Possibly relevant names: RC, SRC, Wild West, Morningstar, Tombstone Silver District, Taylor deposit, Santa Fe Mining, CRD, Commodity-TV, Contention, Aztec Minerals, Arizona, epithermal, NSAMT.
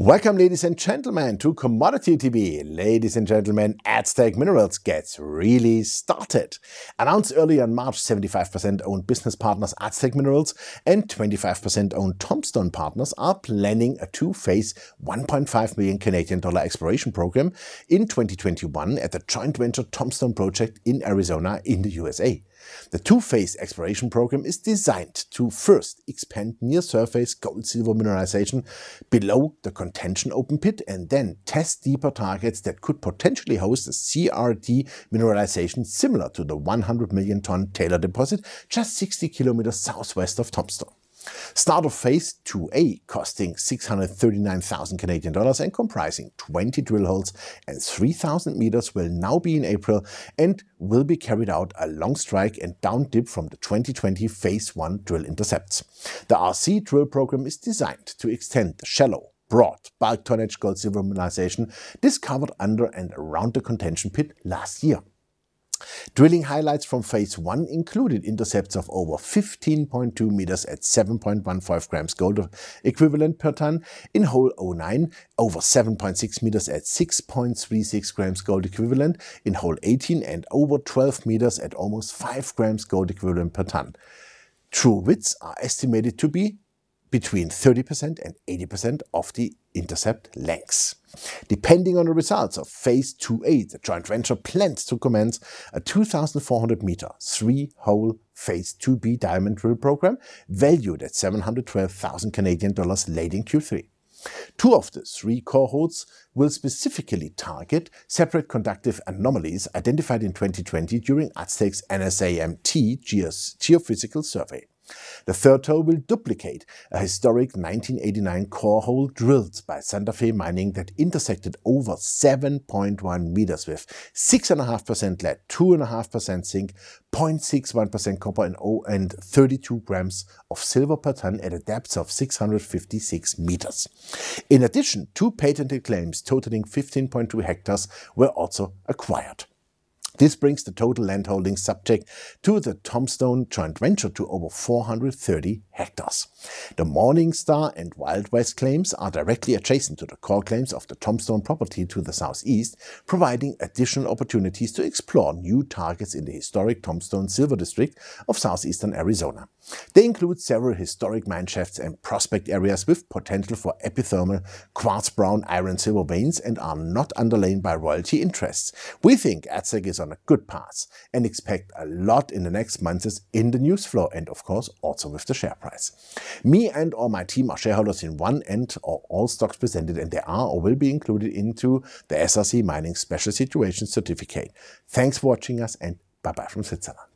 Welcome, ladies and gentlemen, to Commodity TV. Ladies and gentlemen, Aztec Minerals gets really started. Announced earlier in March, 75% owned business partners Aztec Minerals and 25% owned Tombstone partners are planning a two-phase 1.5 million Canadian dollar exploration program in 2021 at the joint venture Tombstone project in Arizona in the USA. The two-phase exploration program is designed to first expand near-surface gold-silver mineralization below the Contention open pit and then test deeper targets that could potentially host a CRD mineralization similar to the 100 million ton Taylor deposit just 60 kilometers southwest of Tombstone. Start of phase 2A costing 639,000 Canadian dollars and comprising 20 drill holes and 3,000 meters will now be in April and will be carried out along strike and down dip from the 2020 phase 1 drill intercepts. The RC drill program is designed to extend the shallow, broad bulk tonnage gold-silver mineralization discovered under and around the Contention pit last year. Drilling highlights from phase 1 included intercepts of over 15.2 meters at 7.15 grams gold equivalent per ton in hole 09, over 7.6 meters at 6.36 grams gold equivalent in hole 18 and over 12 meters at almost 5 grams gold equivalent per ton. True widths are estimated to be between 30% and 80% of the intercept lengths. Depending on the results of phase 2A, the joint venture plans to commence a 2,400 meter, 3-hole phase 2B diamond drill program valued at 712,000 Canadian dollars late in Q3. Two of the 3 core holes will specifically target separate conductive anomalies identified in 2020 during Aztec's NSAMT geophysical survey. The third hole will duplicate a historic 1989 core hole drilled by Santa Fe Mining that intersected over 7.1 meters with 6.5% lead, 2.5% zinc, 0.61% copper and 32 grams of silver per ton at a depth of 656 meters. In addition, 2 patented claims totaling 15.2 hectares were also acquired. This brings the total land holdings subject to the Tombstone joint venture to over 430 hectares. The Morningstar and Wild West claims are directly adjacent to the core claims of the Tombstone property to the southeast, providing additional opportunities to explore new targets in the historic Tombstone Silver District of southeastern Arizona. They include several historic mine shafts and prospect areas with potential for epithermal quartz-brown iron-silver veins and are not underlain by royalty interests. We think Aztec is on a good path and expect a lot in the next months in the news flow and of course also with the share price. Me and all my team are shareholders in one and or all stocks presented and they are or will be included into the SRC Mining Special Situation Certificate. Thanks for watching us and bye bye from Switzerland.